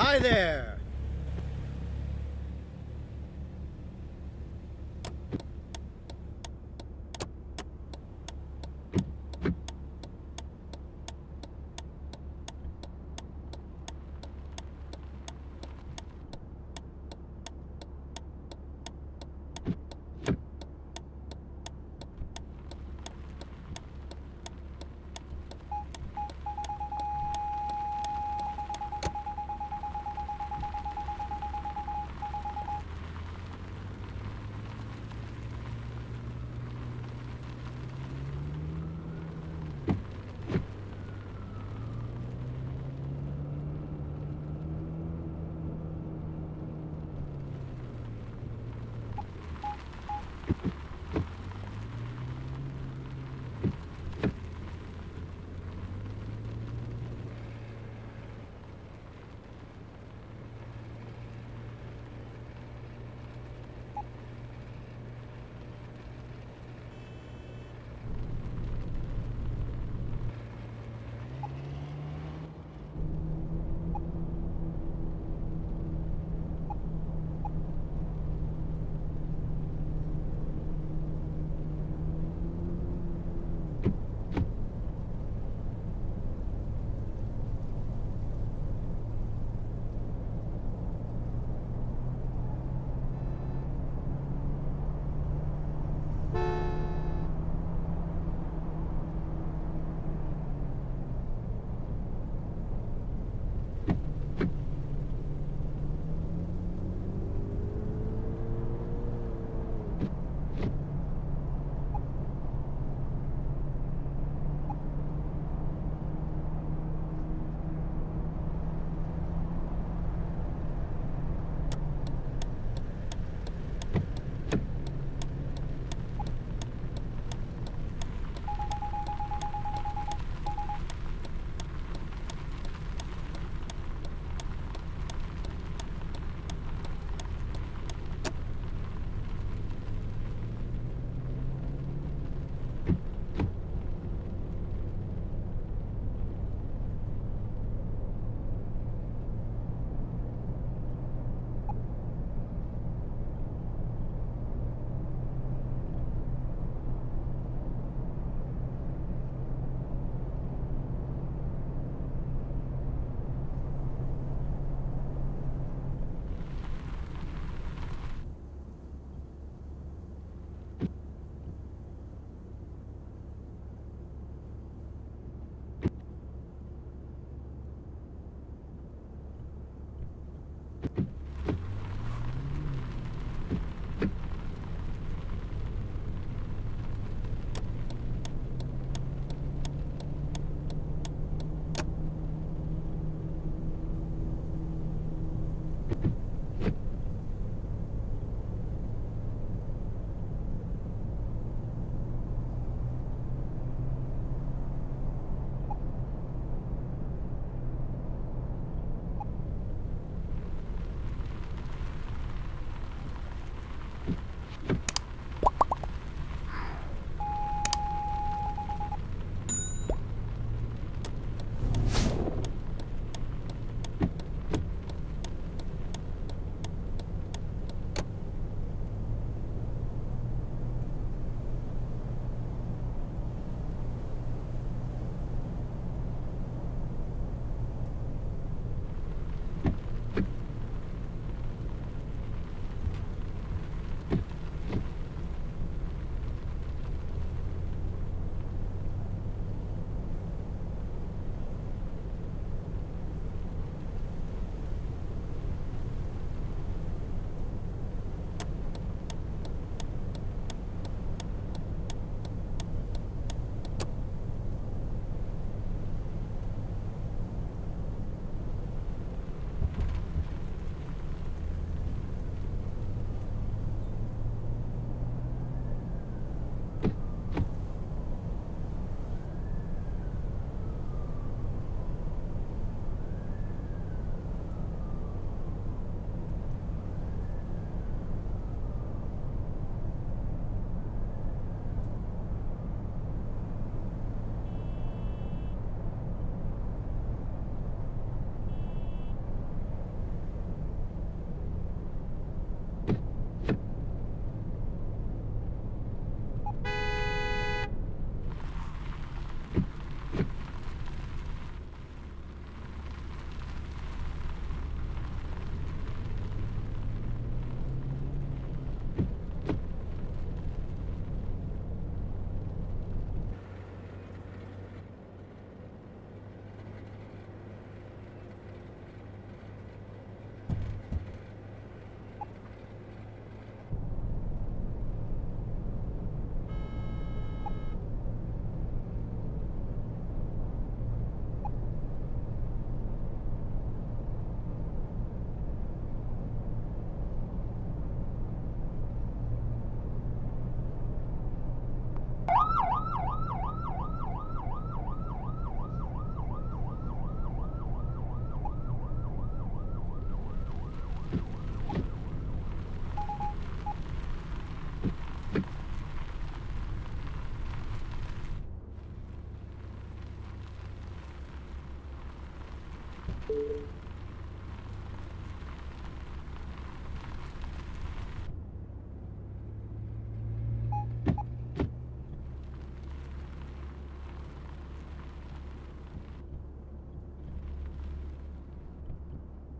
Hi there!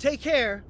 Take care.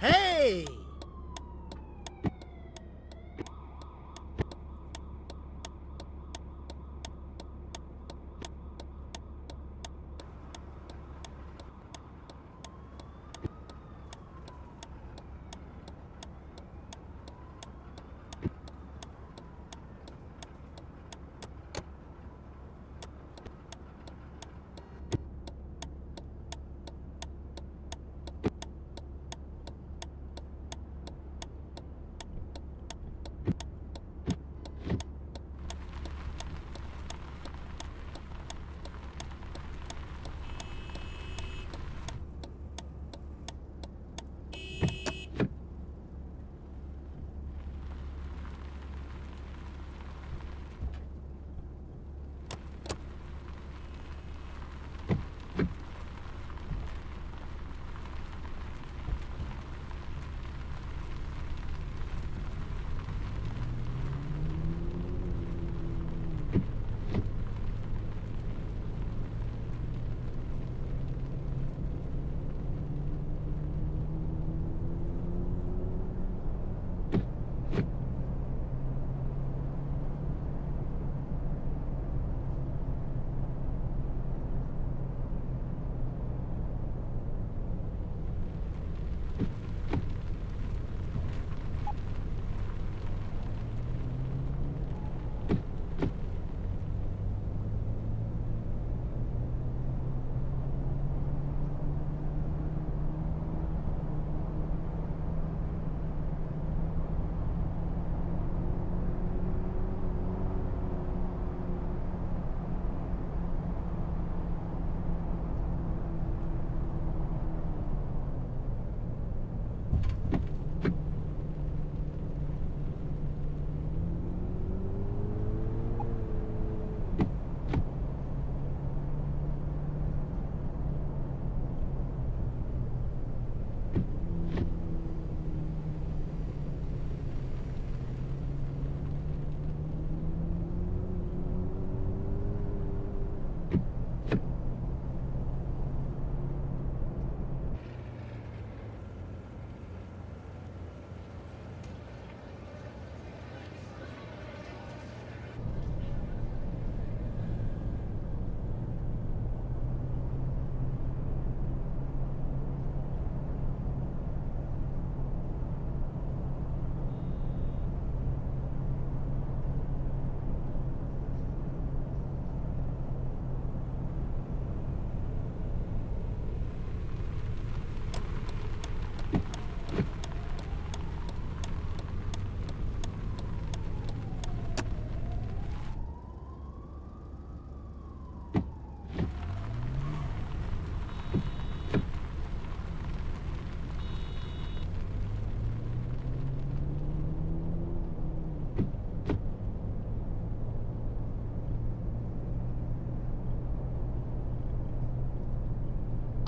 Hey!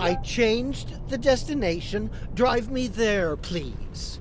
I changed the destination. Drive me there, please.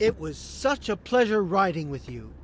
It was such a pleasure riding with you.